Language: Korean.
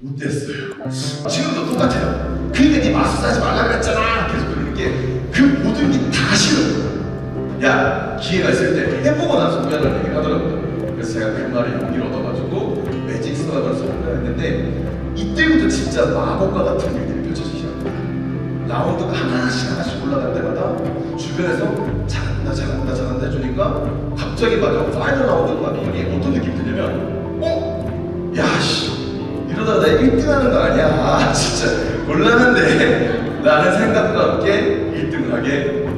못됐어요. 지금도 똑같아요. 그러니까 네 마술 사지 말라 그랬잖아. 계속 그러는 게 그 모든 게 다 싫어요. 야, 기회가 있을 때 해보고 나서 미안하다는 얘기를 하더라고요. 그래서 제가 그 말에 용기를 얻어가지고 매직 스터라는 소설을 했는데 이때부터 진짜 마법과 같은 일들이 펼쳐지기 시작합니다. 라운드가 하나씩 하나씩 올라갈 때마다 주변에서 잘한다 해주니까 갑자기 맞아 파이널 라운드가 보니 어떤 느낌이 드냐면 어? 야씨 이러다 나 1등 하는 거 아니야. 아 진짜 몰랐는데 나는 생각과 함께 1등 하게